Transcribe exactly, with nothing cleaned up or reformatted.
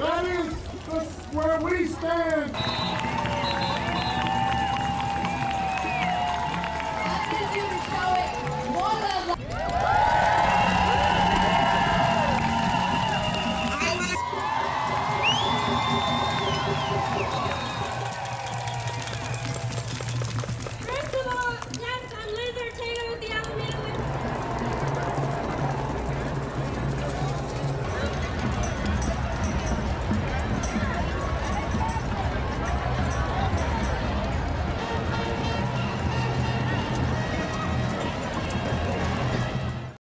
That is the, where we stand.